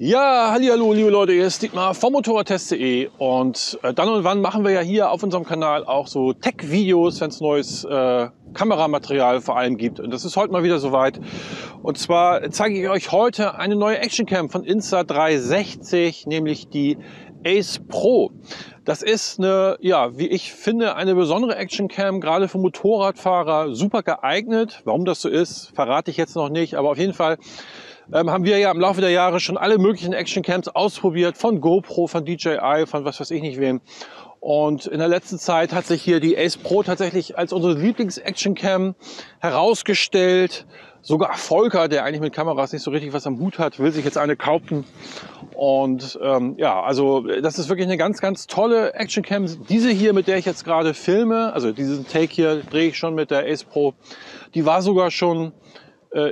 Ja, hallihallo, liebe Leute, hier ist Dietmar vom Motorradtest.de und dann und wann machen wir ja hier auf unserem Kanal auch so Tech-Videos, wenn es neues Kameramaterial vor allem gibt. Und das ist heute mal wieder soweit. Und zwar zeige ich euch heute eine neue Actioncam von Insta360, nämlich die Ace Pro. Das ist eine, ja, wie ich finde, eine besondere Actioncam, gerade für Motorradfahrer super geeignet. Warum das so ist, verrate ich jetzt noch nicht, aber auf jeden Fall haben wir ja im Laufe der Jahre schon alle möglichen Actioncams ausprobiert, von GoPro, von DJI, von was weiß ich nicht wem. Und in der letzten Zeit hat sich hier die Ace Pro tatsächlich als unsere Lieblings-Actioncam herausgestellt. Sogar Volker, der eigentlich mit Kameras nicht so richtig was am Hut hat, will sich jetzt eine kaufen. Und ja, also das ist wirklich eine ganz, ganz tolle Actioncam. Diese hier, mit der ich jetzt gerade filme, also diesen Take hier drehe ich schon mit der Ace Pro, die war sogar schon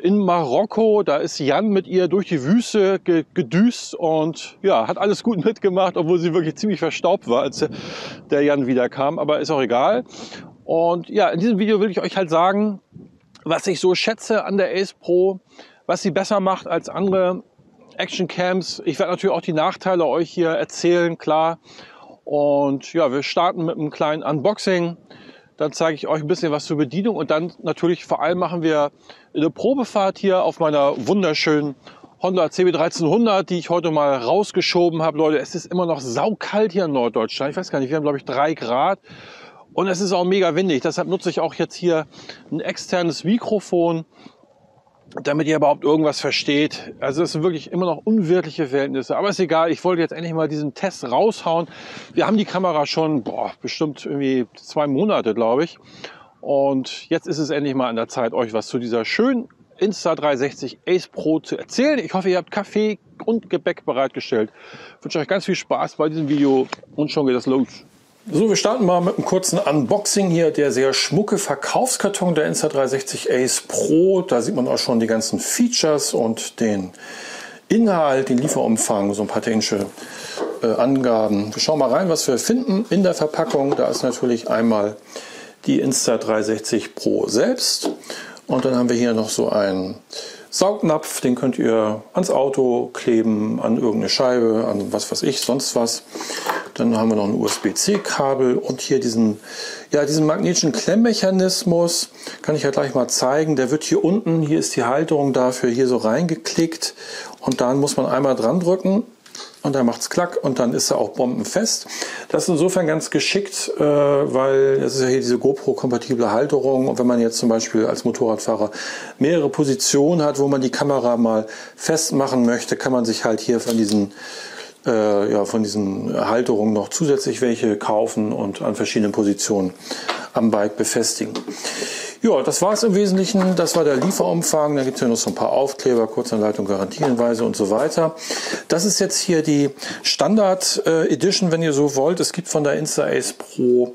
in Marokko, da ist Jan mit ihr durch die Wüste gedüst und ja, hat alles gut mitgemacht, obwohl sie wirklich ziemlich verstaubt war, als der Jan wieder kam, aber ist auch egal. Und ja, in diesem Video will ich euch halt sagen, was ich so schätze an der Ace Pro, was sie besser macht als andere Actioncams. Ich werde natürlich auch die Nachteile euch hier erzählen, klar. Und ja, wir starten mit einem kleinen Unboxing. Dann zeige ich euch ein bisschen was zur Bedienung und dann natürlich vor allem machen wir eine Probefahrt hier auf meiner wunderschönen Honda CB1300, die ich heute mal rausgeschoben habe. Leute, es ist immer noch saukalt hier in Norddeutschland. Ich weiß gar nicht, wir haben glaube ich 3 Grad und es ist auch mega windig. Deshalb nutze ich auch jetzt hier ein externes Mikrofon, damit ihr überhaupt irgendwas versteht. Also das sind wirklich immer noch unwirtliche Verhältnisse. Aber ist egal, ich wollte jetzt endlich mal diesen Test raushauen. Wir haben die Kamera schon bestimmt irgendwie 2 Monate, glaube ich. Und jetzt ist es endlich mal an der Zeit, euch was zu dieser schönen Insta360 Ace Pro zu erzählen. Ich hoffe, ihr habt Kaffee und Gebäck bereitgestellt. Ich wünsche euch ganz viel Spaß bei diesem Video und schon geht es los. So, wir starten mal mit einem kurzen Unboxing hier, der sehr schmucke Verkaufskarton der Insta360 Ace Pro. Da sieht man auch schon die ganzen Features und den Inhalt, den Lieferumfang, so ein paar technische Angaben. Wir schauen mal rein, was wir finden in der Verpackung. Da ist natürlich einmal die Insta360 Pro selbst und dann haben wir hier noch so einen Saugnapf, den könnt ihr ans Auto kleben, an irgendeine Scheibe, an was weiß ich, sonst was. Dann haben wir noch ein USB-C-Kabel und hier diesen magnetischen Klemmmechanismus kann ich ja gleich mal zeigen. Der wird hier unten, hier ist die Halterung dafür, hier so reingeklickt und dann muss man einmal dran drücken und dann macht es klack und dann ist er auch bombenfest. Das ist insofern ganz geschickt, weil das ist ja hier diese GoPro-kompatible Halterung und wenn man jetzt zum Beispiel als Motorradfahrer mehrere Positionen hat, wo man die Kamera mal festmachen möchte, kann man sich halt hier von diesen Halterungen noch zusätzlich welche kaufen und an verschiedenen Positionen am Bike befestigen. Ja, das war es im Wesentlichen. Das war der Lieferumfang. Da gibt es ja noch so ein paar Aufkleber, Kurzanleitung, Garantiehinweise und so weiter. Das ist jetzt hier die Standard Edition, wenn ihr so wollt. Es gibt von der Insta-Ace Pro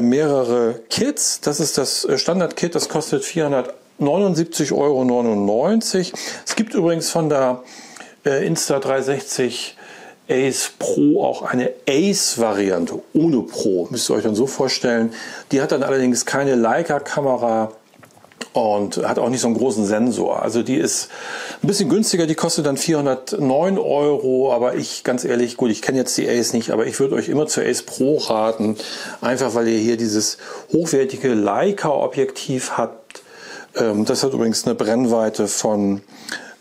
mehrere Kits. Das ist das Standard-Kit. Das kostet 479,99 €. Es gibt übrigens von der Insta360 Ace Pro auch eine Ace-Variante ohne Pro, müsst ihr euch dann so vorstellen. Die hat dann allerdings keine Leica-Kamera und hat auch nicht so einen großen Sensor. Also die ist ein bisschen günstiger, die kostet dann 409 €, aber ich ganz ehrlich, gut, ich kenne jetzt die Ace nicht, aber ich würde euch immer zur Ace Pro raten, einfach weil ihr hier dieses hochwertige Leica-Objektiv habt. Das hat übrigens eine Brennweite von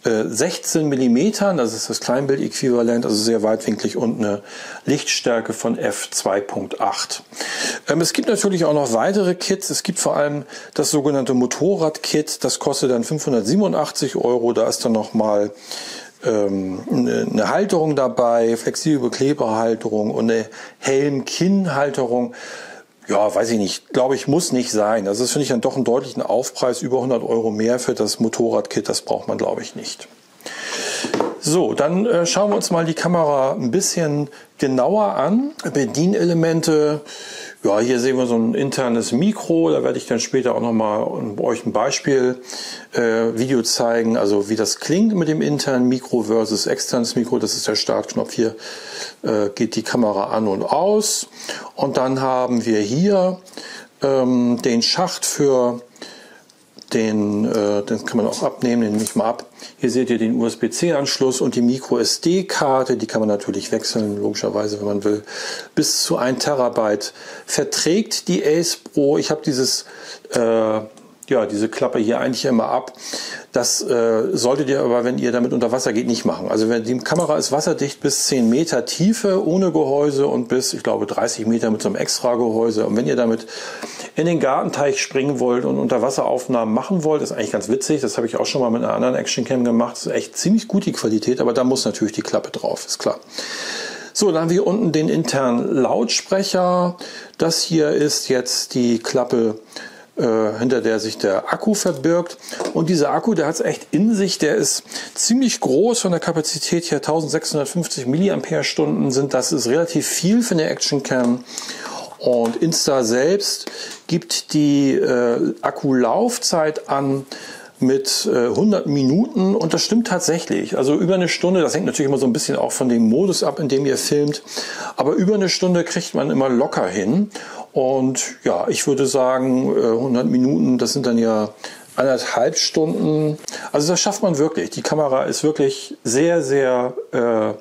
16 mm, das ist das Kleinbild-Äquivalent, also sehr weitwinklig und eine Lichtstärke von f2.8. Es gibt natürlich auch noch weitere Kits. Es gibt vor allem das sogenannte Motorrad-Kit. Das kostet dann 587 €. Da ist dann nochmal eine Halterung dabei, flexible Kleberhalterung und eine Helm-Kinn-Halterung. Ja, weiß ich nicht. Glaube ich, muss nicht sein. Also das finde ich dann doch einen deutlichen Aufpreis. Über 100 € mehr für das Motorradkit. Das braucht man, glaube ich, nicht. So, dann schauen wir uns mal die Kamera ein bisschen genauer an. Bedienelemente. Ja, hier sehen wir so ein internes Mikro. Da werde ich dann später auch nochmal euch ein Beispiel-Video zeigen. Also wie das klingt mit dem internen Mikro versus externes Mikro. Das ist der Startknopf. Hier geht die Kamera an und aus. Und dann haben wir hier den Schacht für den kann man auch abnehmen, den nehme ich mal ab. Hier seht ihr den USB-C-Anschluss und die Micro-SD-Karte, die kann man natürlich wechseln, logischerweise, wenn man will, bis zu 1 Terabyte. Verträgt die Ace Pro, ich habe dieses, ja, diese Klappe hier eigentlich immer ab. Das solltet ihr aber, wenn ihr damit unter Wasser geht, nicht machen. Also die Kamera ist wasserdicht bis 10 Meter Tiefe ohne Gehäuse und bis, ich glaube, 30 Meter mit so einem extra Gehäuse. Und wenn ihr damit in den Gartenteich springen wollt und Unterwasseraufnahmen machen wollt, ist eigentlich ganz witzig. Das habe ich auch schon mal mit einer anderen Actioncam gemacht. Das ist echt ziemlich gut die Qualität, aber da muss natürlich die Klappe drauf, ist klar. So, dann haben wir hier unten den internen Lautsprecher. Das hier ist jetzt die Klappe, hinter der sich der Akku verbirgt, und dieser Akku, der hat es echt in sich, der ist ziemlich groß von der Kapazität her, 1650 mAh sind, das ist relativ viel für eine Actioncam. Und Insta selbst gibt die Akkulaufzeit an mit 100 Minuten und das stimmt tatsächlich. Also über eine Stunde, das hängt natürlich immer so ein bisschen auch von dem Modus ab, in dem ihr filmt, aber über eine Stunde kriegt man immer locker hin. Und ja, ich würde sagen 100 Minuten, das sind dann ja 1,5 Stunden. Also das schafft man wirklich. Die Kamera ist wirklich sehr, sehr, hat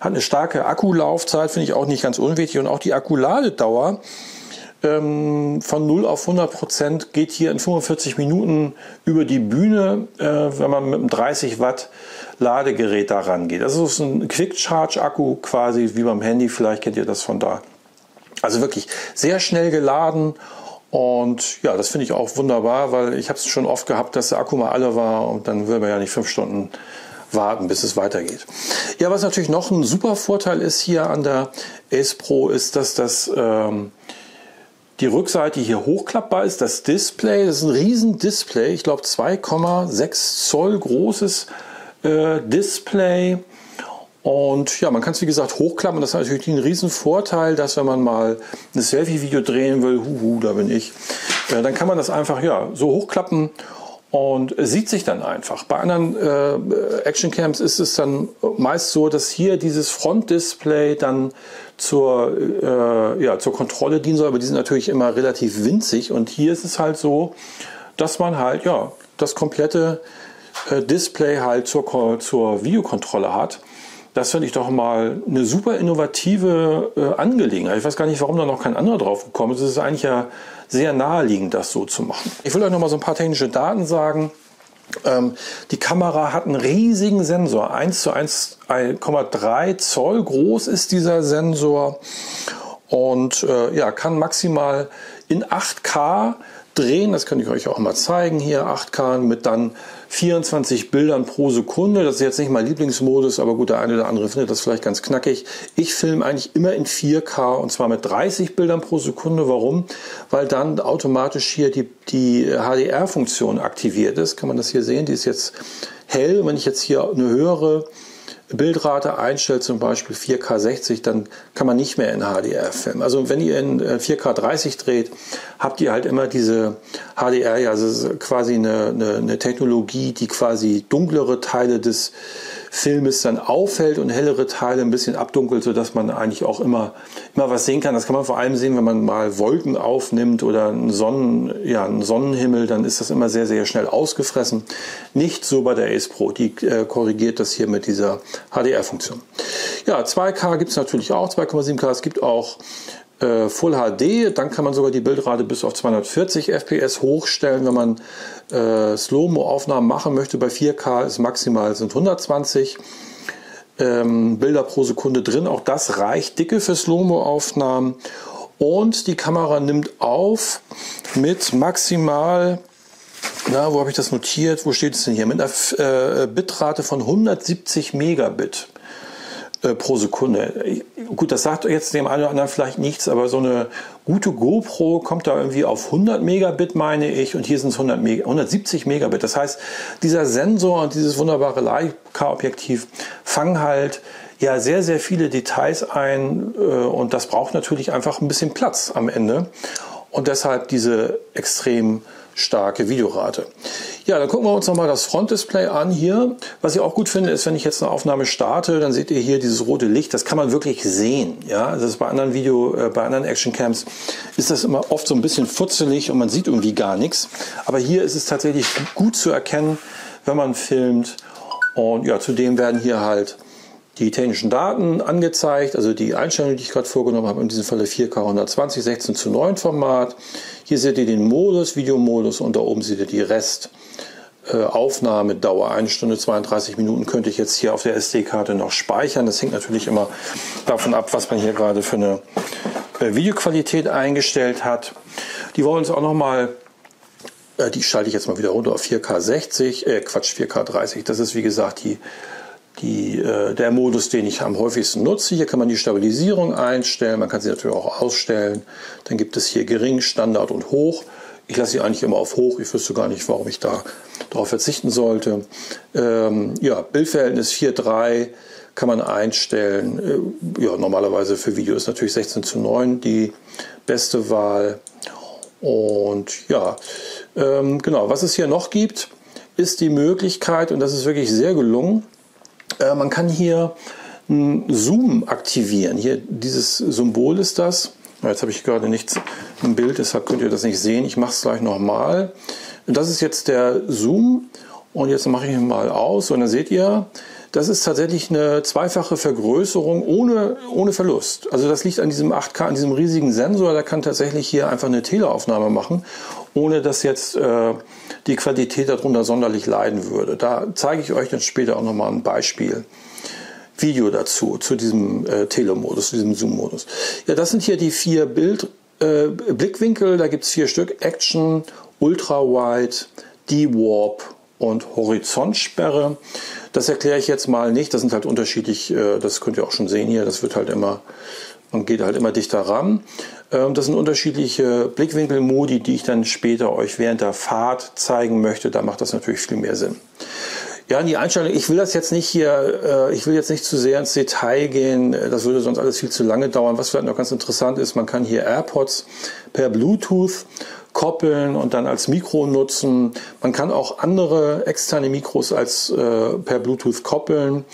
eine starke Akkulaufzeit, finde ich auch nicht ganz unwichtig. Und auch die Akkuladedauer von 0 auf 100% geht hier in 45 Minuten über die Bühne, wenn man mit einem 30 Watt Ladegerät da rangeht. Das ist ein Quick-Charge-Akku quasi, wie beim Handy, vielleicht kennt ihr das von da. Also wirklich sehr schnell geladen und ja, das finde ich auch wunderbar, weil ich habe es schon oft gehabt, dass der Akku mal alle war und dann will man ja nicht 5 Stunden warten, bis es weitergeht. Ja, was natürlich noch ein super Vorteil ist hier an der Ace Pro ist, dass das die Rückseite hier hochklappbar ist. Das Display, das ist ein riesen Display, ich glaube 2,6 Zoll großes Display. Und ja, man kann es wie gesagt hochklappen. Das hat natürlich einen riesen Vorteil, dass wenn man mal ein Selfie-Video drehen will, da bin ich, dann kann man das einfach ja so hochklappen und sieht sich dann einfach. Bei anderen Actioncams ist es dann meist so, dass hier dieses Frontdisplay dann zur Kontrolle dienen soll, aber die sind natürlich immer relativ winzig. Und hier ist es halt so, dass man halt ja das komplette Display halt zur Videokontrolle hat. Das finde ich doch mal eine super innovative Angelegenheit. Ich weiß gar nicht, warum da noch kein anderer drauf gekommen ist. Es ist eigentlich ja sehr naheliegend, das so zu machen. Ich will euch noch mal so ein paar technische Daten sagen. Die Kamera hat einen riesigen Sensor. 1,3 Zoll groß ist dieser Sensor. Und ja, kann maximal in 8K drehen. Das kann ich euch auch mal zeigen hier. 8K mit dann 24 Bildern pro Sekunde. Das ist jetzt nicht mein Lieblingsmodus, aber gut, der eine oder andere findet das vielleicht ganz knackig. Ich filme eigentlich immer in 4K und zwar mit 30 Bildern pro Sekunde. Warum? Weil dann automatisch hier die HDR-Funktion aktiviert ist. Kann man das hier sehen? Die ist jetzt hell. Wenn ich jetzt hier eine höhere Bildrate einstellt, zum Beispiel 4K 60, dann kann man nicht mehr in HDR filmen. Also wenn ihr in 4K 30 dreht, habt ihr halt immer diese HDR, ja, also es ist quasi eine Technologie, die quasi dunklere Teile des Filmes dann aufhält und hellere Teile ein bisschen abdunkelt, sodass man eigentlich auch immer was sehen kann. Das kann man vor allem sehen, wenn man mal Wolken aufnimmt oder einen Sonnenhimmel, dann ist das immer sehr, sehr schnell ausgefressen. Nicht so bei der Ace Pro, die korrigiert das hier mit dieser HDR-Funktion. Ja, 2K gibt es natürlich auch, 2,7K, es gibt auch Full HD, dann kann man sogar die Bildrate bis auf 240 FPS hochstellen, wenn man Slow-Mo-Aufnahmen machen möchte. Bei 4K ist maximal sind 120 Bilder pro Sekunde drin. Auch das reicht dicke für Slow-Mo-Aufnahmen. Und die Kamera nimmt auf mit maximal, na, wo habe ich das notiert? Wo steht es denn hier? Mit einer Bitrate von 170 Megabit pro Sekunde. Gut, das sagt jetzt dem einen oder anderen vielleicht nichts, aber so eine gute GoPro kommt da irgendwie auf 100 Megabit, meine ich, und hier sind es 170 Megabit. Das heißt, dieser Sensor und dieses wunderbare Leica-Objektiv fangen halt ja sehr, sehr viele Details ein und das braucht natürlich einfach ein bisschen Platz am Ende und deshalb diese extrem starke Videorate. Ja, dann gucken wir uns nochmal das Frontdisplay an hier. Was ich auch gut finde, ist, wenn ich jetzt eine Aufnahme starte, dann seht ihr hier dieses rote Licht. Das kann man wirklich sehen. Ja, das ist bei anderen Actioncams ist das immer oft so ein bisschen futzelig und man sieht irgendwie gar nichts. Aber hier ist es tatsächlich gut zu erkennen, wenn man filmt. Und ja, zudem werden hier halt die technischen Daten angezeigt, also die Einstellungen, die ich gerade vorgenommen habe, in diesem Falle 4K 120, 16:9 Format. Hier seht ihr den Modus, Videomodus, und da oben seht ihr die Restaufnahmedauer. 1 Stunde 32 Minuten könnte ich jetzt hier auf der SD-Karte noch speichern. Das hängt natürlich immer davon ab, was man hier gerade für eine Videoqualität eingestellt hat. Die wollen uns auch nochmal, die schalte ich jetzt mal wieder runter auf 4K 30. Das ist, wie gesagt, der Modus, den ich am häufigsten nutze. Hier kann man die Stabilisierung einstellen, man kann sie natürlich auch ausstellen. Dann gibt es hier gering, Standard und hoch. Ich lasse sie eigentlich immer auf hoch, ich wüsste gar nicht, warum ich da darauf verzichten sollte. Ja, Bildverhältnis 4:3 kann man einstellen. Ja, normalerweise für Video ist natürlich 16:9 die beste Wahl. Und ja, genau, was es hier noch gibt, ist die Möglichkeit, und das ist wirklich sehr gelungen, man kann hier einen Zoom aktivieren. Hier dieses Symbol ist das. Jetzt habe ich gerade nichts im Bild, deshalb könnt ihr das nicht sehen. Ich mache es gleich nochmal. Das ist jetzt der Zoom. Und jetzt mache ich ihn mal aus. Und dann seht ihr, das ist tatsächlich eine zweifache Vergrößerung ohne Verlust. Also das liegt an diesem 8K, an diesem riesigen Sensor. Der kann tatsächlich hier einfach eine Teleaufnahme machen, ohne dass jetzt die Qualität darunter sonderlich leiden würde. Da zeige ich euch dann später auch nochmal ein Beispiel-Video dazu, zu diesem Telemodus, zu diesem Zoom-Modus. Ja, das sind hier die 4 Blickwinkel. Da gibt es 4 Stück: Action, Ultra-Wide, D-Warp und Horizontsperre. Das erkläre ich jetzt mal nicht. Das sind halt unterschiedlich, das könnt ihr auch schon sehen hier, das wird halt immer, man geht halt immer dichter ran. Das sind unterschiedliche Blickwinkelmodi, die ich dann später euch während der Fahrt zeigen möchte. Da macht das natürlich viel mehr Sinn. Ja, die Einstellung, ich will das jetzt nicht hier, ich will jetzt nicht zu sehr ins Detail gehen, das würde sonst alles viel zu lange dauern. Was vielleicht noch ganz interessant ist, man kann hier AirPods per Bluetooth koppeln und dann als Mikro nutzen. Man kann auch andere externe Mikros als per Bluetooth koppeln,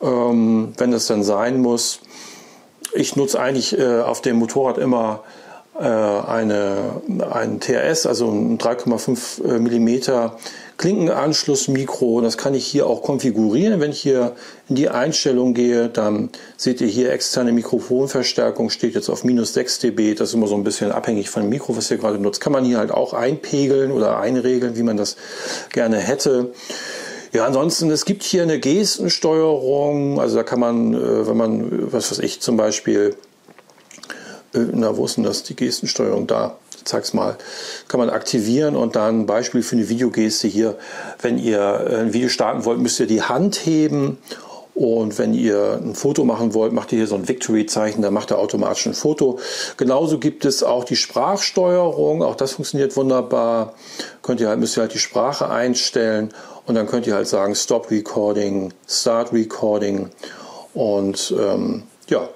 wenn das dann sein muss. Ich nutze eigentlich auf dem Motorrad immer einen TRS, also ein 3,5 mm Klinkenanschlussmikro. Das kann ich hier auch konfigurieren. Wenn ich hier in die Einstellung gehe, dann seht ihr hier externe Mikrofonverstärkung, steht jetzt auf -6 dB. Das ist immer so ein bisschen abhängig von dem Mikro, was ihr gerade nutzt. Kann man hier halt auch einpegeln oder einregeln, wie man das gerne hätte. Ja, ansonsten, es gibt hier eine Gestensteuerung. Also da kann man, wenn man, was weiß ich, zum Beispiel, na, wo ist denn das, die Gestensteuerung da? Zeig's mal, kann man aktivieren und dann Beispiel für eine Videogeste hier. Wenn ihr ein Video starten wollt, müsst ihr die Hand heben, und wenn ihr ein Foto machen wollt, macht ihr hier so ein Victory-Zeichen, dann macht er automatisch ein Foto. Genauso gibt es auch die Sprachsteuerung, auch das funktioniert wunderbar. Müsst ihr halt die Sprache einstellen und dann könnt ihr halt sagen Stop Recording, Start Recording, und ja,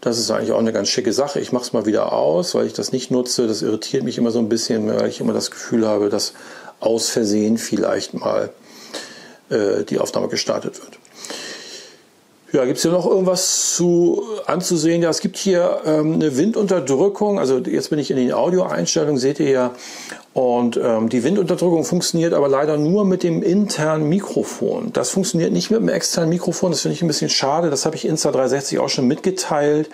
das ist eigentlich auch eine ganz schicke Sache. Ich mache es mal wieder aus, weil ich das nicht nutze. Das irritiert mich immer so ein bisschen, weil ich immer das Gefühl habe, dass aus Versehen vielleicht mal die Aufnahme gestartet wird. Ja, gibt es hier noch irgendwas anzusehen? Ja, es gibt hier eine Windunterdrückung. Also jetzt bin ich in den Audioeinstellungen, seht ihr ja. Und die Windunterdrückung funktioniert aber leider nur mit dem internen Mikrofon. Das funktioniert nicht mit dem externen Mikrofon. Das finde ich ein bisschen schade. Das habe ich Insta360 auch schon mitgeteilt.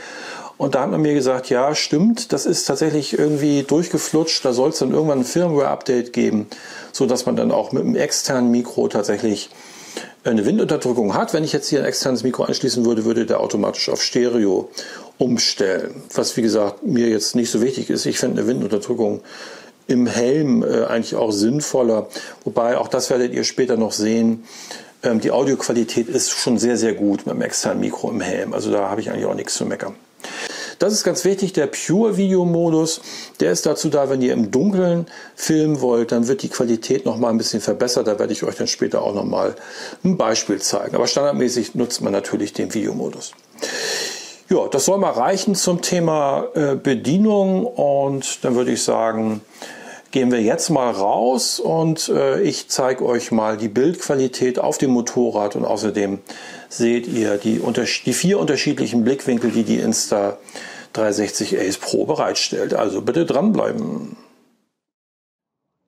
Und da hat man mir gesagt, ja, stimmt, das ist tatsächlich irgendwie durchgeflutscht. Da soll es dann irgendwann ein Firmware-Update geben, sodass man dann auch mit dem externen Mikro tatsächlich eine Windunterdrückung hat. Wenn ich jetzt hier ein externes Mikro anschließen würde, würde der automatisch auf Stereo umstellen. Was, wie gesagt, mir jetzt nicht so wichtig ist. Ich finde eine Windunterdrückung im Helm eigentlich auch sinnvoller. Wobei, auch das werdet ihr später noch sehen, die Audioqualität ist schon sehr, sehr gut mit dem externen Mikro im Helm. Also da habe ich eigentlich auch nichts zu meckern. Das ist ganz wichtig, der Pure-Video-Modus, der ist dazu da, wenn ihr im Dunkeln filmen wollt, dann wird die Qualität noch mal ein bisschen verbessert. Da werde ich euch dann später auch noch mal ein Beispiel zeigen. Aber standardmäßig nutzt man natürlich den Videomodus. Ja, das soll mal reichen zum Thema Bedienung, und dann würde ich sagen, gehen wir jetzt mal raus und ich zeige euch mal die Bildqualität auf dem Motorrad und außerdem seht ihr die 4 unterschiedlichen Blickwinkel, die die Insta360 Ace Pro bereitstellt. Also bitte dranbleiben.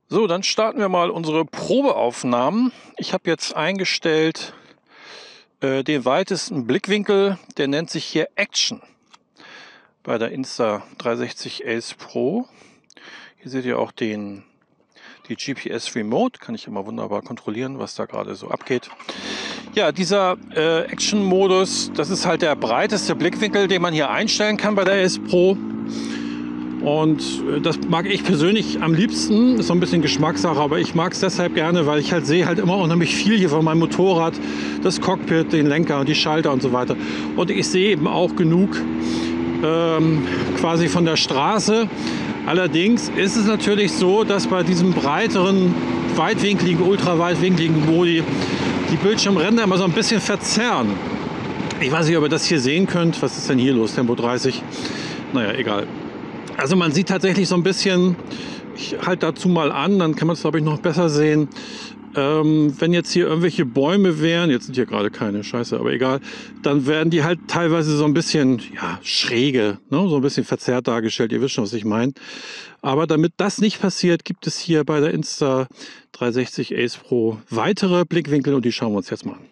So, dann starten wir mal unsere Probeaufnahmen. Ich habe jetzt eingestellt den weitesten Blickwinkel, der nennt sich hier Action bei der Insta360 Ace Pro. Hier seht ihr auch die GPS Remote, kann ich immer wunderbar kontrollieren, was da gerade so abgeht. Ja, dieser Action-Modus, das ist halt der breiteste Blickwinkel, den man hier einstellen kann bei der Ace Pro. Und das mag ich persönlich am liebsten, ist so ein bisschen Geschmackssache, aber ich mag es deshalb gerne, weil ich halt sehe halt immer unheimlich viel hier von meinem Motorrad, das Cockpit, den Lenker und die Schalter und so weiter. Und ich sehe eben auch genug quasi von der Straße. Allerdings ist es natürlich so, dass bei diesem breiteren, weitwinkligen, ultraweitwinkligen Modi die Bildschirmränder immer so ein bisschen verzerren. Ich weiß nicht, ob ihr das hier sehen könnt. Was ist denn hier los? Tempo 30? Naja, egal. Also man sieht tatsächlich so ein bisschen, ich halte dazu mal an, dann kann man es, glaube ich, noch besser sehen. Wenn jetzt hier irgendwelche Bäume wären, jetzt sind hier gerade keine, scheiße, aber egal, dann werden die halt teilweise so ein bisschen, ja, schräge, ne? So ein bisschen verzerrt dargestellt, ihr wisst schon, was ich meine. Aber damit das nicht passiert, gibt es hier bei der Insta360 Ace Pro weitere Blickwinkel und die schauen wir uns jetzt mal an.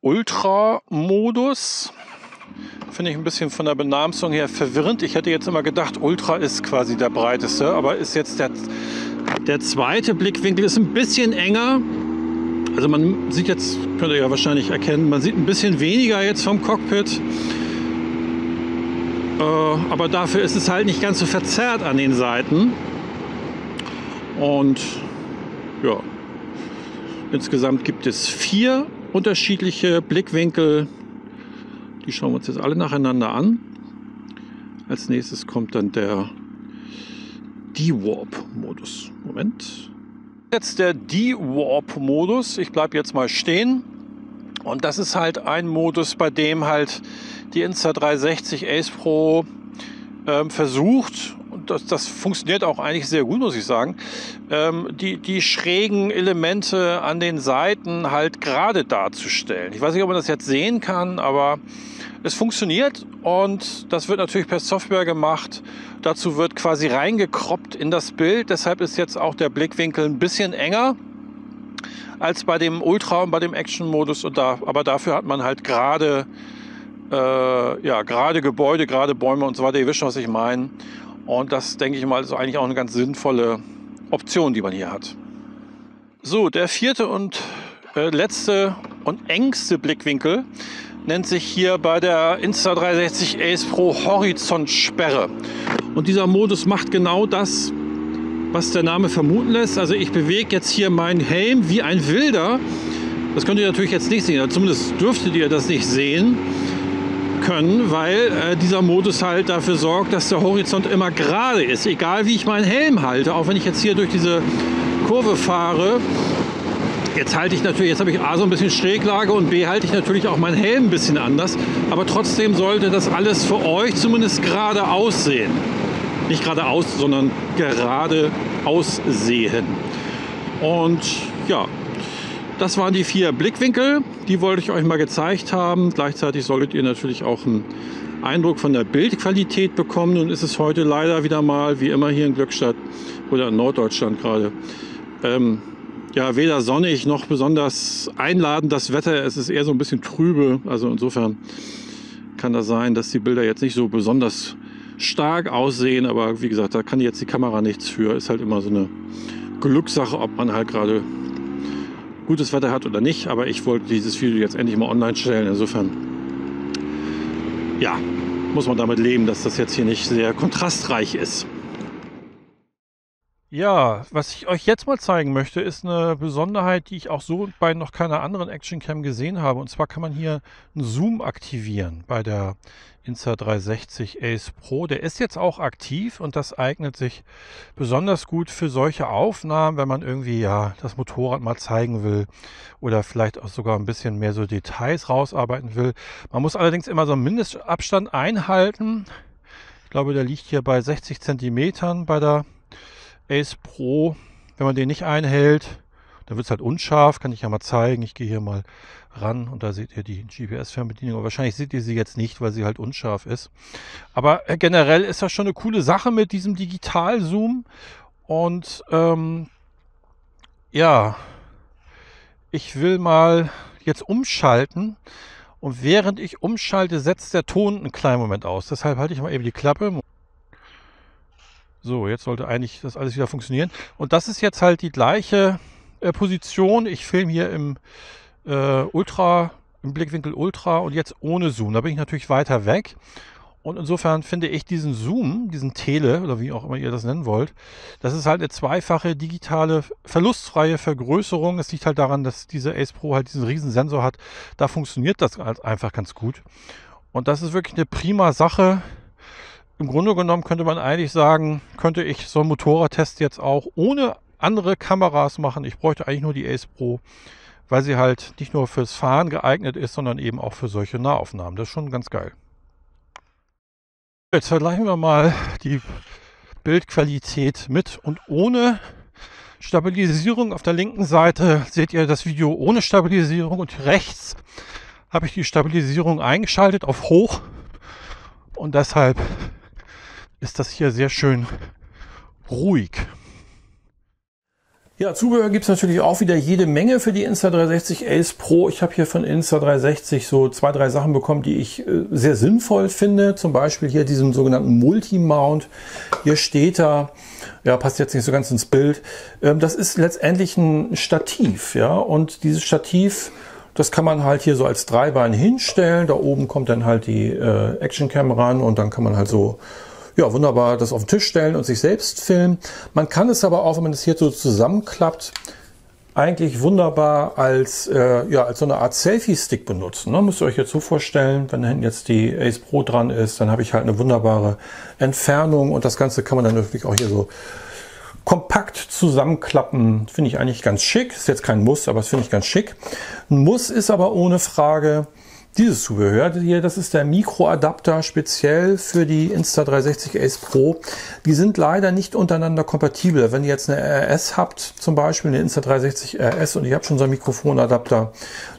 Ultra-Modus. Finde ich ein bisschen von der Benamsung her verwirrend. Ich hätte jetzt immer gedacht, Ultra ist quasi der breiteste, aber ist jetzt der zweite Blickwinkel ist ein bisschen enger. Also man sieht jetzt, könnt ihr ja wahrscheinlich erkennen, man sieht ein bisschen weniger jetzt vom Cockpit. Aber dafür ist es halt nicht ganz so verzerrt an den Seiten. Und ja, insgesamt gibt es 4 unterschiedliche Blickwinkel. Die schauen wir uns jetzt alle nacheinander an. Als nächstes kommt dann der D-Warp-Modus. Moment. Jetzt der D-Warp-Modus. Ich bleibe jetzt mal stehen. Und das ist halt ein Modus, bei dem halt die Insta360 Ace Pro versucht, und das funktioniert auch eigentlich sehr gut, muss ich sagen, die schrägen Elemente an den Seiten halt gerade darzustellen. Ich weiß nicht, ob man das jetzt sehen kann, aber es funktioniert und das wird natürlich per Software gemacht. Dazu wird quasi reingekroppt in das Bild. Deshalb ist jetzt auch der Blickwinkel ein bisschen enger als bei dem Ultra und bei dem Action-Modus. Aber dafür hat man halt gerade ja, gerade Gebäude, gerade Bäume und so weiter. Ihr wisst schon, was ich meine. Und das, denke ich mal, ist eigentlich auch eine ganz sinnvolle Option, die man hier hat. So, der 4. und letzte und engste Blickwinkel nennt sich hier bei der Insta360 Ace Pro Horizontsperre. Und dieser Modus macht genau das, was der Name vermuten lässt. Also ich bewege jetzt hier meinen Helm wie ein Wilder. Das könnt ihr natürlich jetzt nicht sehen, zumindest dürftet ihr das nicht sehen können, weil dieser Modus halt dafür sorgt, dass der Horizont immer gerade ist, egal wie ich meinen Helm halte. Auch wenn ich jetzt hier durch diese Kurve fahre, jetzt halte ich natürlich, jetzt habe ich A so ein bisschen Schräglage und B halte ich natürlich auch meinen Helm ein bisschen anders, aber trotzdem sollte das alles für euch zumindest gerade aussehen. Nicht geradeaus, sondern gerade aussehen. Und ja, das waren die 4 Blickwinkel, die wollte ich euch mal gezeigt haben. Gleichzeitig solltet ihr natürlich auch einen Eindruck von der Bildqualität bekommen. Nun ist es heute leider wieder mal, wie immer hier in Glückstadt oder in Norddeutschland gerade, ja, weder sonnig noch besonders einladend das Wetter. Es ist eher so ein bisschen trübe. Also insofern kann das sein, dass die Bilder jetzt nicht so besonders stark aussehen. Aber wie gesagt, da kann jetzt die Kamera nichts für. Ist halt immer so eine Glückssache, ob man halt gerade gutes Wetter hat oder nicht, aber ich wollte dieses Video jetzt endlich mal online stellen. Insofern, ja, muss man damit leben, dass das jetzt hier nicht sehr kontrastreich ist. Ja, was ich euch jetzt mal zeigen möchte, ist eine Besonderheit, die ich auch so bei noch keiner anderen Actioncam gesehen habe. Und zwar kann man hier einen Zoom aktivieren bei der Insta360 Ace Pro. Der ist jetzt auch aktiv und das eignet sich besonders gut für solche Aufnahmen, wenn man irgendwie ja das Motorrad mal zeigen will oder vielleicht auch sogar ein bisschen mehr so Details rausarbeiten will. Man muss allerdings immer so einen Mindestabstand einhalten. Ich glaube, der liegt hier bei 60 cm bei der Ace Pro, wenn man den nicht einhält, dann wird es halt unscharf. Kann ich ja mal zeigen. Ich gehe hier mal ran und da seht ihr die GPS-Fernbedienung. Aber wahrscheinlich seht ihr sie jetzt nicht, weil sie halt unscharf ist. Aber generell ist das schon eine coole Sache mit diesem Digital-Zoom. Und ja, ich will mal jetzt umschalten. Und während ich umschalte, setzt der Ton einen kleinen Moment aus. Deshalb halte ich mal eben die Klappe. So, jetzt sollte eigentlich das alles wieder funktionieren. Und das ist jetzt halt die gleiche Position. Ich filme hier im Ultra, im Blickwinkel Ultra und jetzt ohne Zoom. Da bin ich natürlich weiter weg. Und insofern finde ich diesen Zoom, diesen Tele oder wie auch immer ihr das nennen wollt, das ist halt eine zweifache digitale verlustfreie Vergrößerung. Das liegt halt daran, dass dieser Ace Pro halt diesen riesen Sensor hat. Da funktioniert das halt einfach ganz gut. Und das ist wirklich eine prima Sache. Im Grunde genommen könnte man eigentlich sagen, könnte ich so einen Motorradtest jetzt auch ohne andere Kameras machen. Ich bräuchte eigentlich nur die Ace Pro, weil sie halt nicht nur fürs Fahren geeignet ist, sondern eben auch für solche Nahaufnahmen. Das ist schon ganz geil. Jetzt vergleichen wir mal die Bildqualität mit und ohne Stabilisierung. Auf der linken Seite seht ihr das Video ohne Stabilisierung und rechts habe ich die Stabilisierung eingeschaltet auf hoch und deshalb ist das hier sehr schön ruhig. Ja, Zubehör gibt es natürlich auch wieder jede Menge für die Insta360 Ace Pro. Ich habe hier von Insta360 so zwei, drei Sachen bekommen, die ich sehr sinnvoll finde. Zum Beispiel hier diesen sogenannten Multi-Mount. Hier steht da, ja, passt jetzt nicht so ganz ins Bild. Das ist letztendlich ein Stativ, ja, und dieses Stativ, das kann man halt hier so als Dreibein hinstellen. Da oben kommt dann halt die Action-Cam ran und dann kann man halt so, ja, wunderbar das auf den Tisch stellen und sich selbst filmen. Man kann es aber auch, wenn man das hier so zusammenklappt, eigentlich wunderbar als, ja, als so eine Art Selfie-Stick benutzen. Ne? Müsst ihr euch jetzt so vorstellen, wenn da hinten jetzt die Ace Pro dran ist, dann habe ich halt eine wunderbare Entfernung und das Ganze kann man dann natürlich auch hier so kompakt zusammenklappen. Finde ich eigentlich ganz schick. Ist jetzt kein Muss, aber das finde ich ganz schick. Ein Muss ist aber ohne Frage dieses Zubehör hier, das ist der Mikroadapter speziell für die Insta360 Ace Pro. Die sind leider nicht untereinander kompatibel. Wenn ihr jetzt eine RS habt, zum Beispiel eine Insta360 RS und ihr habt schon so einen Mikrofonadapter,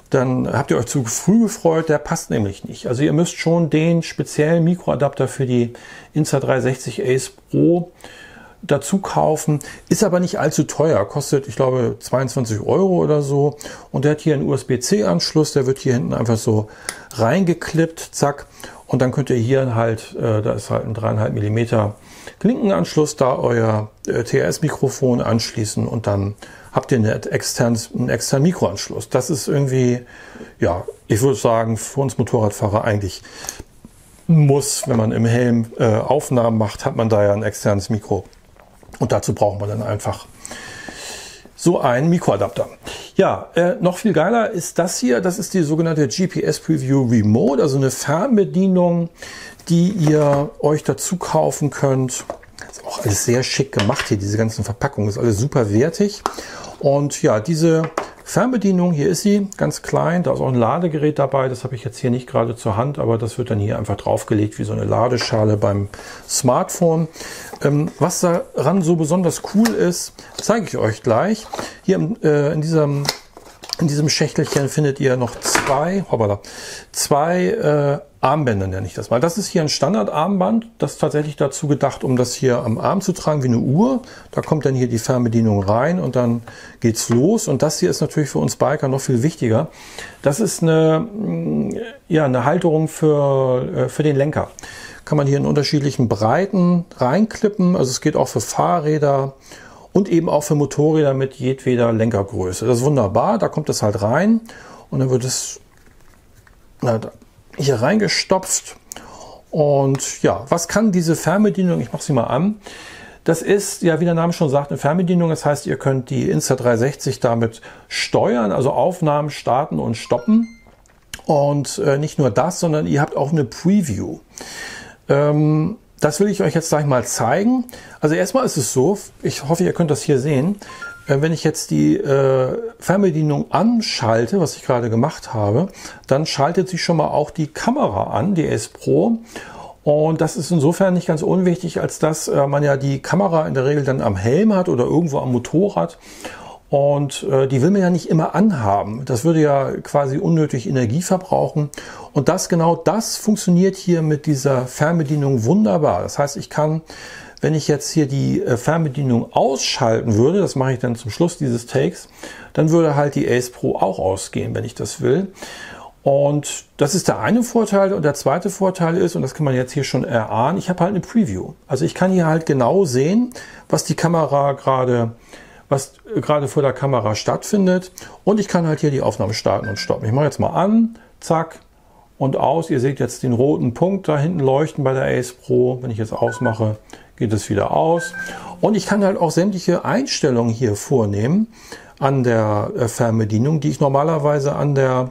dann habt ihr euch zu früh gefreut, der passt nämlich nicht. Also ihr müsst schon den speziellen Mikroadapter für die Insta360 Ace Pro dazu kaufen, ist aber nicht allzu teuer, kostet, ich glaube, 22 € oder so und der hat hier einen USB-C-Anschluss, der wird hier hinten einfach so reingeklippt, zack, und dann könnt ihr hier halt, da ist halt ein 3,5 mm Klinkenanschluss, da euer TRS-Mikrofon anschließen und dann habt ihr einen externen Mikroanschluss. Das ist irgendwie, ja, ich würde sagen, für uns Motorradfahrer eigentlich muss, wenn man im Helm Aufnahmen macht, hat man da ja ein externes Mikro. Und dazu brauchen wir dann einfach so einen Mikroadapter. Ja, noch viel geiler ist das hier. Das ist die sogenannte GPS Preview Remote, also eine Fernbedienung, die ihr euch dazu kaufen könnt. Ist auch alles sehr schick gemacht hier, diese ganzen Verpackungen. Ist alles super wertig. Und ja, diese Fernbedienung, hier ist sie, ganz klein. Da ist auch ein Ladegerät dabei. Das habe ich jetzt hier nicht gerade zur Hand, aber das wird dann hier einfach draufgelegt wie so eine Ladeschale beim Smartphone. Was daran so besonders cool ist, zeige ich euch gleich. Hier in diesem Schächtelchen findet ihr noch zwei Armbänder, nenne ich das mal. Das ist hier ein Standardarmband. Das ist tatsächlich dazu gedacht, um das hier am Arm zu tragen, wie eine Uhr. Da kommt dann hier die Fernbedienung rein und dann geht's los. Und das hier ist natürlich für uns Biker noch viel wichtiger. Das ist eine Halterung für den Lenker. Kann man hier in unterschiedlichen Breiten reinklippen. Also es geht auch für Fahrräder und eben auch für Motorräder mit jedweder Lenkergröße. Das ist wunderbar. Da kommt das halt rein und dann wird es hier reingestopft. Und ja, was kann diese Fernbedienung? Ich mache sie mal an. Das ist, ja, wie der Name schon sagt, eine Fernbedienung. Das heißt, ihr könnt die Insta360 damit steuern, also Aufnahmen starten und stoppen. Und nicht nur das, sondern ihr habt auch eine Preview. Das will ich euch jetzt gleich mal zeigen. Also erstmal ist es so, ich hoffe, ihr könnt das hier sehen. Wenn ich jetzt die Fernbedienung anschalte, was ich gerade gemacht habe, dann schaltet sich schon mal auch die Kamera an, die Ace Pro. Und das ist insofern nicht ganz unwichtig, als dass man ja die Kamera in der Regel dann am Helm hat oder irgendwo am Motorrad. Und die will man ja nicht immer anhaben. Das würde ja quasi unnötig Energie verbrauchen. Und genau das funktioniert hier mit dieser Fernbedienung wunderbar. Das heißt, ich kann, wenn ich jetzt hier die Fernbedienung ausschalten würde, das mache ich dann zum Schluss dieses Takes, dann würde halt die Ace Pro auch ausgehen, wenn ich das will. Und das ist der eine Vorteil. Und der zweite Vorteil ist, und das kann man jetzt hier schon erahnen, ich habe halt eine Preview. Also ich kann hier halt genau sehen, was die Kamera gerade vor der Kamera stattfindet, und ich kann halt hier die Aufnahme starten und stoppen. Ich mache jetzt mal an, zack und aus. Ihr seht jetzt den roten Punkt da hinten leuchten bei der Ace Pro. Wenn ich jetzt ausmache, geht es wieder aus. Und ich kann halt auch sämtliche Einstellungen hier vornehmen an der Fernbedienung, die ich normalerweise an der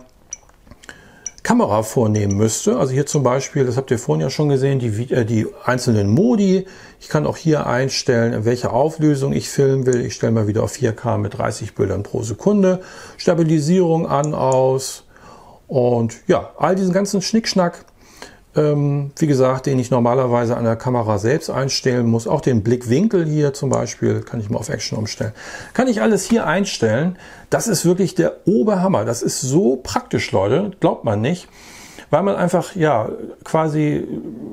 Kamera vornehmen müsste. Also hier zum Beispiel, das habt ihr vorhin ja schon gesehen, die einzelnen Modi. Ich kann auch hier einstellen, welche Auflösung ich filmen will. Ich stelle mal wieder auf 4K mit 30 Bildern pro Sekunde. Stabilisierung an, aus. Und ja, all diesen ganzen Schnickschnack, wie gesagt, den ich normalerweise an der Kamera selbst einstellen muss. Auch den Blickwinkel hier zum Beispiel kann ich mal auf Action umstellen. Kann ich alles hier einstellen. Das ist wirklich der Oberhammer. Das ist so praktisch, Leute. Glaubt man nicht. Weil man einfach ja quasi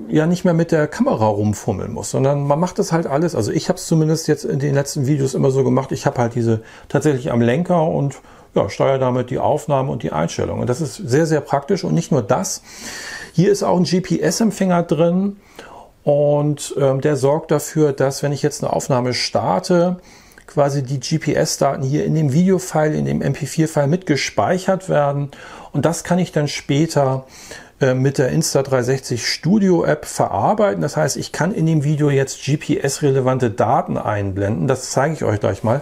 ja nicht mehr mit der Kamera rumfummeln muss, sondern man macht das halt alles. Also ich habe es zumindest jetzt in den letzten Videos immer so gemacht. Ich habe halt diese tatsächlich am Lenker und ja, steuere damit die Aufnahme und die Einstellung. Und das ist sehr, sehr praktisch. Und nicht nur das. Hier ist auch ein GPS-Empfänger drin. Und der sorgt dafür, dass, wenn ich jetzt eine Aufnahme starte, quasi die GPS-Daten hier in dem Videofile, in dem MP4-File mitgespeichert werden. Und das kann ich dann später mit der Insta360 Studio App verarbeiten. Das heißt, ich kann in dem Video jetzt GPS-relevante Daten einblenden. Das zeige ich euch gleich mal.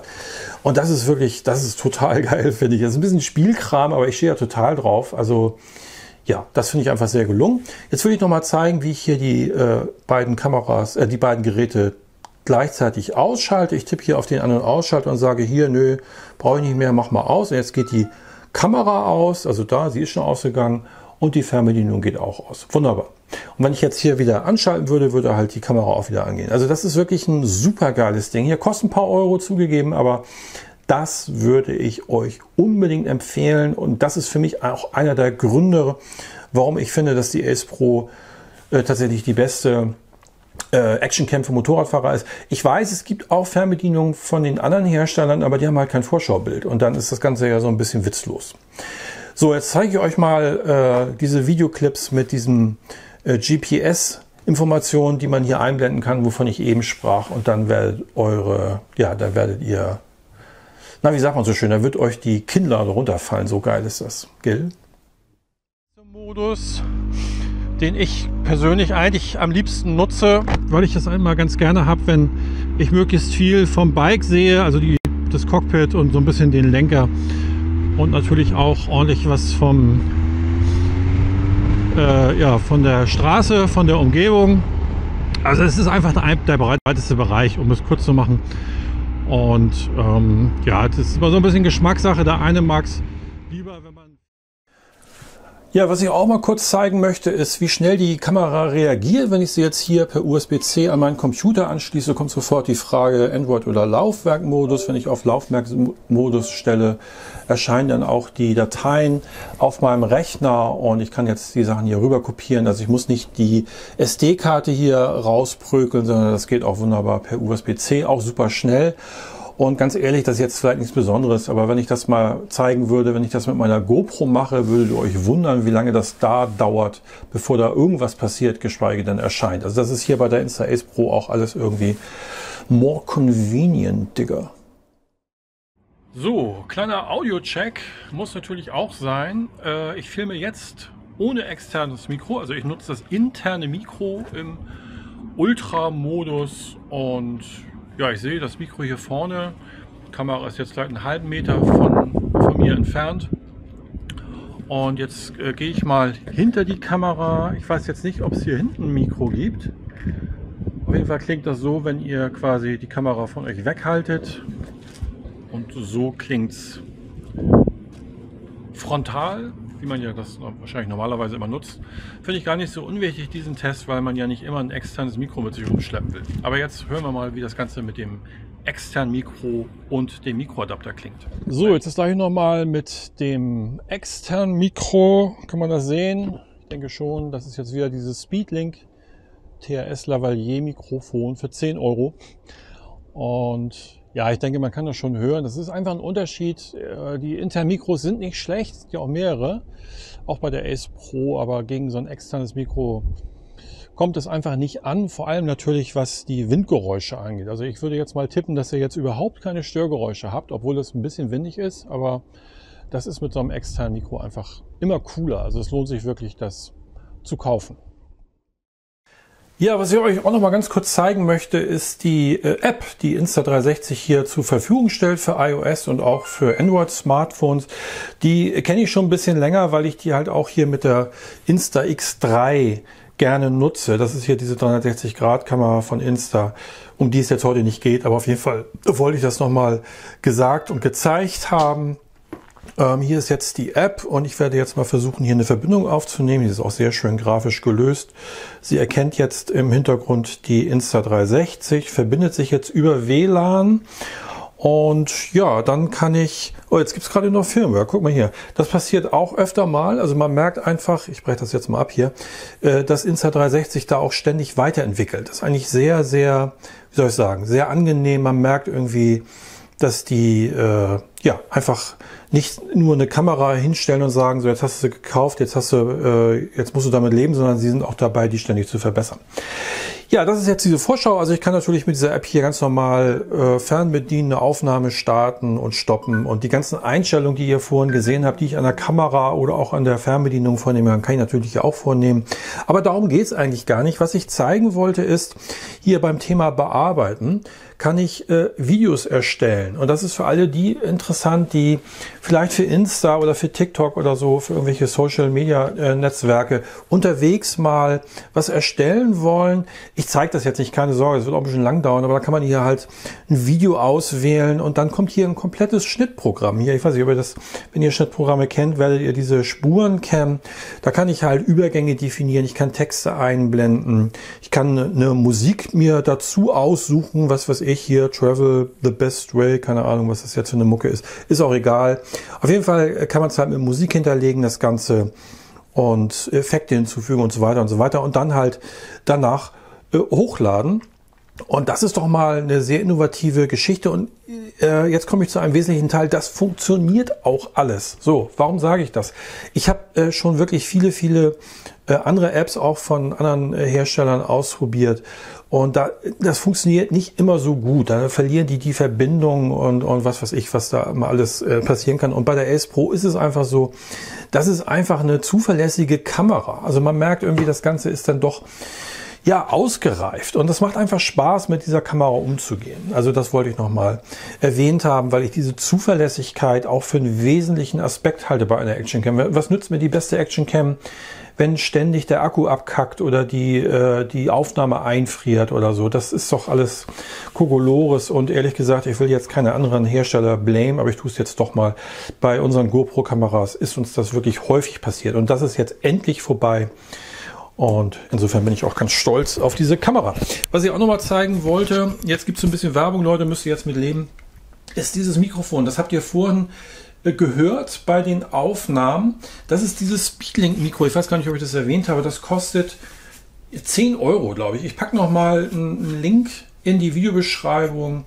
Und das ist wirklich, das ist total geil, finde ich. Das ist ein bisschen Spielkram, aber ich stehe ja total drauf. Also ja, das finde ich einfach sehr gelungen. Jetzt will ich noch mal zeigen, wie ich hier die beiden Geräte gleichzeitig ausschalte. Ich tippe hier auf den An- und Ausschalter und sage hier, nö, brauche ich nicht mehr, mach mal aus. Und jetzt geht die Kamera aus, also da, sie ist schon ausgegangen, und die Fernbedienung geht auch aus. Wunderbar. Und wenn ich jetzt hier wieder anschalten würde, würde halt die Kamera auch wieder angehen. Also das ist wirklich ein super geiles Ding. Hier kostet ein paar Euro zugegeben, aber das würde ich euch unbedingt empfehlen. Und das ist für mich auch einer der Gründe, warum ich finde, dass die Ace Pro tatsächlich die beste Actioncam für Motorradfahrer ist. Ich weiß, es gibt auch Fernbedienungen von den anderen Herstellern, aber die haben halt kein Vorschaubild. Und dann ist das Ganze ja so ein bisschen witzlos. So, jetzt zeige ich euch mal diese Videoclips mit diesen GPS-Informationen, die man hier einblenden kann, wovon ich eben sprach. Und dann werdet ihr, na, wie sagt man so schön, da wird euch die Kinnlade runterfallen. So geil ist das, gell? Modus, den ich persönlich eigentlich am liebsten nutze, weil ich das einmal ganz gerne habe, wenn ich möglichst viel vom Bike sehe, also das Cockpit und so ein bisschen den Lenker und natürlich auch ordentlich was vom, von der Straße, von der Umgebung. Also es ist einfach der breiteste Bereich, um es kurz zu machen. Und ja, das ist immer so ein bisschen Geschmackssache. Der eine mag es lieber, wenn man... Ja, was ich auch mal kurz zeigen möchte, ist, wie schnell die Kamera reagiert. Wenn ich sie jetzt hier per USB-C an meinen Computer anschließe, kommt sofort die Frage Android oder Laufwerkmodus. Wenn ich auf Laufwerkmodus stelle, erscheinen dann auch die Dateien auf meinem Rechner und ich kann jetzt die Sachen hier rüber kopieren. Also ich muss nicht die SD-Karte hier rausprökeln, sondern das geht auch wunderbar per USB-C, auch super schnell. Und ganz ehrlich, das ist jetzt vielleicht nichts Besonderes, aber wenn ich das mal zeigen würde, wenn ich das mit meiner GoPro mache, würdet ihr euch wundern, wie lange das da dauert, bevor da irgendwas passiert, geschweige denn erscheint. Also das ist hier bei der Insta360 Ace Pro auch alles irgendwie more convenient, Digga. So, kleiner Audio-Check muss natürlich auch sein. Ich filme jetzt ohne externes Mikro, also ich nutze das interne Mikro im Ultra-Modus und... ja, ich sehe das Mikro hier vorne. Die Kamera ist jetzt gleich einen halben Meter von mir entfernt. Und jetzt gehe ich mal hinter die Kamera. Ich weiß jetzt nicht, ob es hier hinten ein Mikro gibt. Auf jeden Fall klingt das so, wenn ihr quasi die Kamera von euch weghaltet. Und so klingt's frontal. wie man ja das wahrscheinlich normalerweise immer nutzt, finde ich gar nicht so unwichtig, diesen Test, weil man ja nicht immer ein externes Mikro mit sich rumschleppen will. Aber jetzt hören wir mal, wie das Ganze mit dem externen Mikro und dem Mikroadapter klingt. So, jetzt das gleiche nochmal mit dem externen Mikro. Kann man das sehen? Ich denke schon, das ist jetzt wieder dieses Speedlink TRS Lavalier Mikrofon für 10 Euro. Und ja, ich denke, man kann das schon hören. Das ist einfach ein Unterschied. Die internen Mikros sind nicht schlecht, es gibt ja auch mehrere, auch bei der Ace Pro, aber gegen so ein externes Mikro kommt es einfach nicht an, vor allem natürlich, was die Windgeräusche angeht. Also ich würde jetzt mal tippen, dass ihr jetzt überhaupt keine Störgeräusche habt, obwohl es ein bisschen windig ist, aber das ist mit so einem externen Mikro einfach immer cooler. Also es lohnt sich wirklich, das zu kaufen. Ja, was ich euch auch noch mal ganz kurz zeigen möchte, ist die App, die Insta360 hier zur Verfügung stellt für iOS und auch für Android-Smartphones. Die kenne ich schon ein bisschen länger, weil ich die halt auch hier mit der Insta X3 gerne nutze. Das ist hier diese 360-Grad-Kamera von Insta, um die es jetzt heute nicht geht, aber auf jeden Fall wollte ich das nochmal gesagt und gezeigt haben. Hier ist jetzt die App und ich werde jetzt mal versuchen, hier eine Verbindung aufzunehmen. Die ist auch sehr schön grafisch gelöst. Sie erkennt jetzt im Hintergrund die Insta360, verbindet sich jetzt über WLAN. Und ja, dann kann ich, oh, jetzt gibt es gerade noch Firmware, guck mal hier. Das passiert auch öfter mal, also man merkt einfach, ich breche das jetzt mal ab hier, dass Insta360 da auch ständig weiterentwickelt. Das ist eigentlich sehr, sehr, wie soll ich sagen, sehr angenehm. Man merkt irgendwie, dass die ja einfach nicht nur eine Kamera hinstellen und sagen, so jetzt hast du sie gekauft, jetzt hast du, jetzt musst du damit leben, sondern sie sind auch dabei, die ständig zu verbessern. Ja, das ist jetzt diese Vorschau. Also ich kann natürlich mit dieser App hier ganz normal fernbedienen, eine Aufnahme starten und stoppen. Und die ganzen Einstellungen, die ihr vorhin gesehen habt, die ich an der Kamera oder auch an der Fernbedienung vornehmen kann, kann ich natürlich auch vornehmen. Aber darum geht es eigentlich gar nicht. Was ich zeigen wollte ist, hier beim Thema Bearbeiten kann ich Videos erstellen. Und das ist für alle die interessant, die vielleicht für Insta oder für TikTok oder so, für irgendwelche Social-Media-Netzwerke unterwegs mal was erstellen wollen. Ich zeige das jetzt nicht, keine Sorge, das wird auch ein bisschen lang dauern, aber da kann man hier halt ein Video auswählen und dann kommt hier ein komplettes Schnittprogramm. Hier, ich weiß nicht, ob ihr das, wenn ihr Schnittprogramme kennt, werdet ihr diese Spuren kennen. Da kann ich halt Übergänge definieren, ich kann Texte einblenden, ich kann eine Musik mir dazu aussuchen, was weiß ich hier, Travel the Best Way, keine Ahnung, was das jetzt für eine Mucke ist, ist auch egal. Auf jeden Fall kann man es halt mit Musik hinterlegen, das Ganze, und Effekte hinzufügen und so weiter und so weiter und dann halt danach hochladen. Und das ist doch mal eine sehr innovative Geschichte. Und jetzt komme ich zu einem wesentlichen Teil. Das funktioniert auch alles. So, warum sage ich das? Ich habe schon wirklich viele andere Apps auch von anderen Herstellern ausprobiert. Und das funktioniert nicht immer so gut. Dann verlieren die Verbindung und was weiß ich, was da immer alles passieren kann. Und bei der Ace Pro ist es einfach so, das ist einfach eine zuverlässige Kamera. Also man merkt irgendwie, das Ganze ist dann doch ja ausgereift und das macht einfach Spaß, mit dieser Kamera umzugehen. Also das wollte ich nochmal erwähnt haben, weil ich diese Zuverlässigkeit auch für einen wesentlichen Aspekt halte bei einer Actioncam. Was nützt mir die beste Actioncam, wenn ständig der Akku abkackt oder die Aufnahme einfriert oder so? Das ist doch alles Kokolores und ehrlich gesagt, ich will jetzt keine anderen Hersteller blamen, aber ich tue es jetzt doch mal. Bei unseren GoPro-Kameras ist uns das wirklich häufig passiert und das ist jetzt endlich vorbei. Und insofern bin ich auch ganz stolz auf diese Kamera. Was ich auch nochmal zeigen wollte, jetzt gibt es ein bisschen Werbung, Leute, müsst ihr jetzt mit leben, ist dieses Mikrofon. Das habt ihr vorhin gehört bei den Aufnahmen. Das ist dieses Speedlink-Mikro. Ich weiß gar nicht, ob ich das erwähnt habe. Das kostet 10 Euro, glaube ich. Ich packe nochmal einen Link in die Videobeschreibung.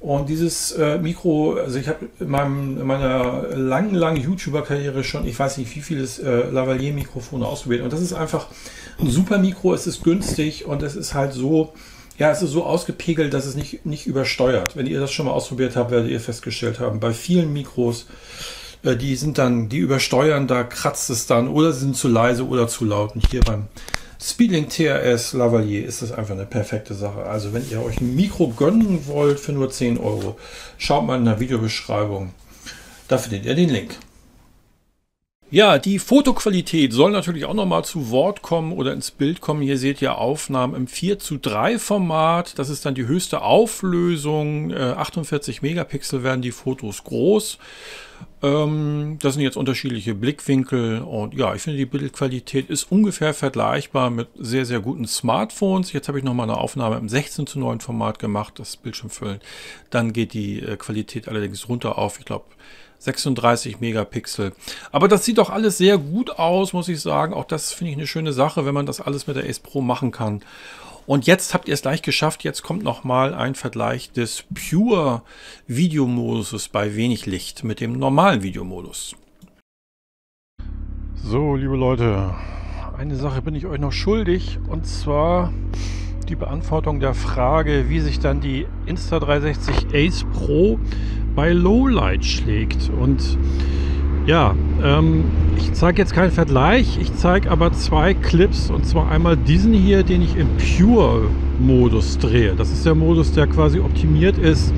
Und dieses Mikro, also ich habe in meiner langen YouTuber-Karriere schon, ich weiß nicht wie viele Lavalier-Mikrofone ausprobiert. Und das ist einfach ein super Mikro, es ist günstig und es ist halt so, ja, es ist so ausgepegelt, dass es nicht übersteuert. Wenn ihr das schon mal ausprobiert habt, werdet ihr festgestellt haben, bei vielen Mikros, die übersteuern, da kratzt es dann oder sie sind zu leise oder zu laut. Und hier beim Speedlink TRS Lavalier ist das einfach eine perfekte Sache. Also wenn ihr euch ein Mikro gönnen wollt für nur 10 Euro, schaut mal in der Videobeschreibung, da findet ihr den Link. Ja, die Fotoqualität soll natürlich auch nochmal zu Wort kommen oder ins Bild kommen. Hier seht ihr Aufnahmen im 4:3 Format. Das ist dann die höchste Auflösung. 48 Megapixel werden die Fotos groß. Das sind jetzt unterschiedliche Blickwinkel und ja, ich finde, die Bildqualität ist ungefähr vergleichbar mit sehr, sehr guten Smartphones. Jetzt habe ich nochmal eine Aufnahme im 16:9 Format gemacht, das Bildschirm füllen. Dann geht die Qualität allerdings runter auf, ich glaube, 36 Megapixel. Aber das sieht doch alles sehr gut aus, muss ich sagen. Auch das finde ich eine schöne Sache, wenn man das alles mit der Ace Pro machen kann. Und jetzt habt ihr es gleich geschafft. Jetzt kommt nochmal ein Vergleich des Pure Videomodus bei wenig Licht mit dem normalen Videomodus. So, liebe Leute, eine Sache bin ich euch noch schuldig, und zwar die Beantwortung der Frage, wie sich dann die Insta360 Ace Pro bei Lowlight schlägt. Und ja, ich zeige jetzt keinen Vergleich, ich zeige aber zwei Clips, und zwar einmal diesen hier, den ich im Pure-Modus drehe. Das ist der Modus, der quasi optimiert ist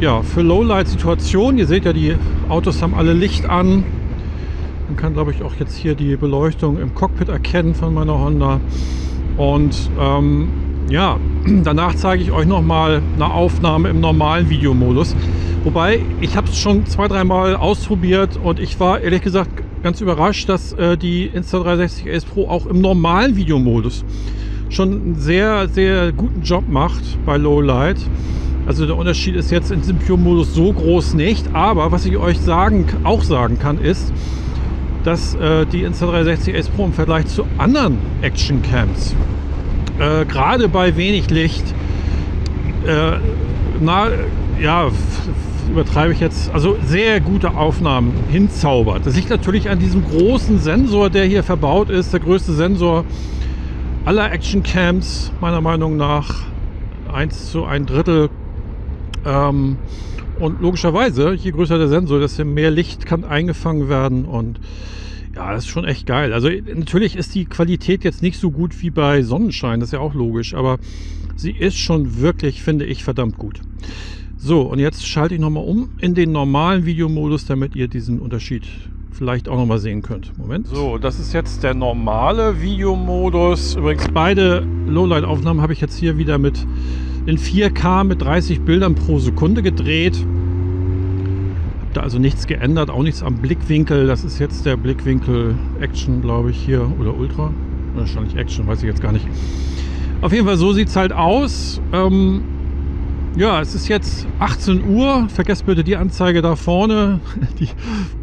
ja, für Lowlight-Situationen. Ihr seht ja, die Autos haben alle Licht an. Man kann, glaube ich, auch jetzt hier die Beleuchtung im Cockpit erkennen von meiner Honda. Und ja, danach zeige ich euch nochmal eine Aufnahme im normalen Videomodus. Wobei, ich habe es schon zwei, dreimal ausprobiert und ich war ehrlich gesagt ganz überrascht, dass die Insta360 Ace Pro auch im normalen Videomodus schon einen sehr, sehr guten Job macht bei Lowlight. Also der Unterschied ist jetzt in diesem Pure-Modus so groß nicht, aber was ich euch auch sagen kann, ist, dass die Insta360 Ace Pro im Vergleich zu anderen Action-Cams gerade bei wenig Licht na, ja, übertreibe ich jetzt, also sehr gute Aufnahmen hinzaubert. Das liegt natürlich an diesem großen Sensor, der hier verbaut ist, der größte Sensor aller Action Cams, meiner Meinung nach 1:1/3. Und logischerweise, je größer der Sensor, desto mehr Licht kann eingefangen werden, und ja, das ist schon echt geil. Also natürlich ist die Qualität jetzt nicht so gut wie bei Sonnenschein, das ist ja auch logisch, aber sie ist schon wirklich, finde ich, verdammt gut. So, und jetzt schalte ich nochmal um in den normalen Videomodus, damit ihr diesen Unterschied vielleicht auch nochmal sehen könnt. Moment. So, das ist jetzt der normale Videomodus. Übrigens, beide Lowlight-Aufnahmen habe ich jetzt hier wieder mit in 4K mit 30 Bildern pro Sekunde gedreht. Habe da also nichts geändert, auch nichts am Blickwinkel. Das ist jetzt der Blickwinkel Action, glaube ich, hier, oder Ultra. Wahrscheinlich Action, weiß ich jetzt gar nicht. Auf jeden Fall, so sieht es halt aus. Ja, es ist jetzt 18 Uhr. Vergesst bitte die Anzeige da vorne. Die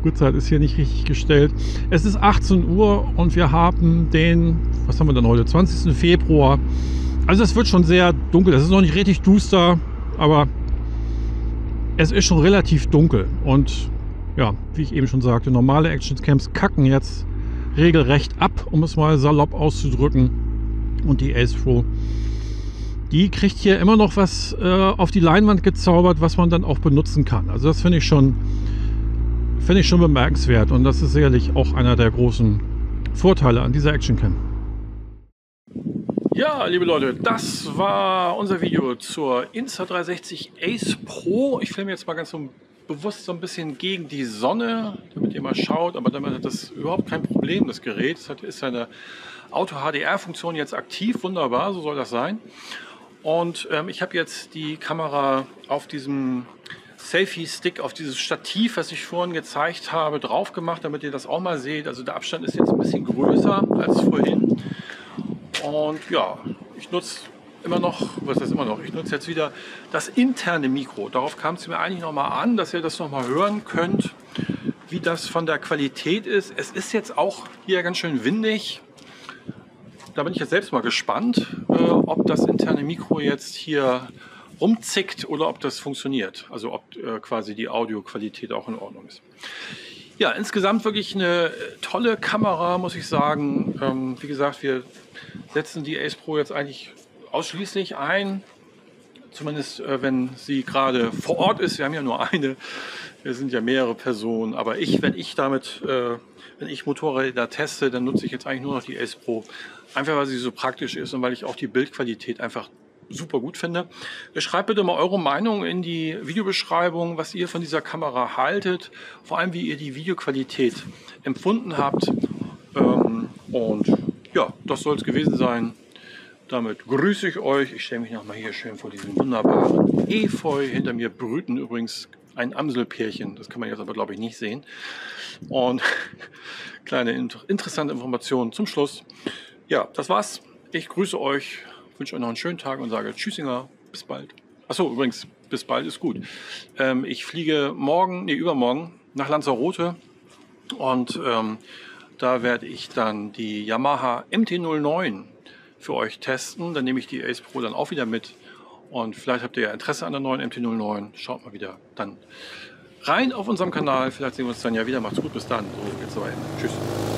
Uhrzeit ist hier nicht richtig gestellt. Es ist 18 Uhr und wir haben den, was haben wir denn heute, 20. Februar. Also es wird schon sehr dunkel. Es ist noch nicht richtig duster, aber es ist schon relativ dunkel. Und ja, wie ich eben schon sagte, normale Action-Cams kacken jetzt regelrecht ab, um es mal salopp auszudrücken. Und die Ace Pro, die kriegt hier immer noch was auf die Leinwand gezaubert, was man dann auch benutzen kann. Also das finde ich schon bemerkenswert, und das ist sicherlich auch einer der großen Vorteile an dieser Action Cam. Ja, liebe Leute, das war unser Video zur Insta360 Ace Pro. Ich filme jetzt mal ganz bewusst so ein bisschen gegen die Sonne, damit ihr mal schaut, aber damit hat das überhaupt kein Problem, das Gerät. Es ist seine Auto-HDR-Funktion jetzt aktiv, wunderbar, so soll das sein. Und ich habe jetzt die Kamera auf diesem Selfie-Stick, auf dieses Stativ, was ich vorhin gezeigt habe, drauf gemacht, damit ihr das auch mal seht. Also der Abstand ist jetzt ein bisschen größer als vorhin. Und ja, ich nutze immer noch, was heißt immer noch, ich nutze jetzt wieder das interne Mikro. Darauf kam es mir eigentlich nochmal an, dass ihr das nochmal hören könnt, wie das von der Qualität ist. Es ist jetzt auch hier ganz schön windig. Da bin ich jetzt selbst mal gespannt, ob das interne Mikro jetzt hier rumzickt oder ob das funktioniert. Also ob quasi die Audioqualität auch in Ordnung ist. Ja, insgesamt wirklich eine tolle Kamera, muss ich sagen. Wie gesagt, wir setzen die Ace Pro jetzt eigentlich ausschließlich ein, zumindest wenn sie gerade vor Ort ist. Wir haben ja nur eine, wir sind ja mehrere Personen, aber wenn ich Motorräder teste, dann nutze ich jetzt eigentlich nur noch die Ace Pro, einfach weil sie so praktisch ist und weil ich auch die Bildqualität einfach super gut finde. Schreibt bitte mal eure Meinung in die Videobeschreibung, was ihr von dieser Kamera haltet, vor allem wie ihr die Videoqualität empfunden habt. Und ja, das soll es gewesen sein. Damit grüße ich euch. Ich stelle mich nochmal hier schön vor diesen wunderbaren Efeu. Hinter mir brüten übrigens ein Amselpärchen. Das kann man jetzt aber, glaube ich, nicht sehen. Und kleine interessante Informationen zum Schluss. Ja, das war's. Ich grüße euch, wünsche euch noch einen schönen Tag und sage Tschüssinger, bis bald. Achso, übrigens, bis bald ist gut. Ich fliege übermorgen nach Lanzarote und da werde ich dann die Yamaha MT-09 für euch testen. Dann nehme ich die Ace Pro dann auch wieder mit. Und vielleicht habt ihr ja Interesse an der neuen MT-09. Schaut mal wieder dann rein auf unserem Kanal. Vielleicht sehen wir uns dann ja wieder. Macht's gut, bis dann. So, jetzt aber hin. Tschüss.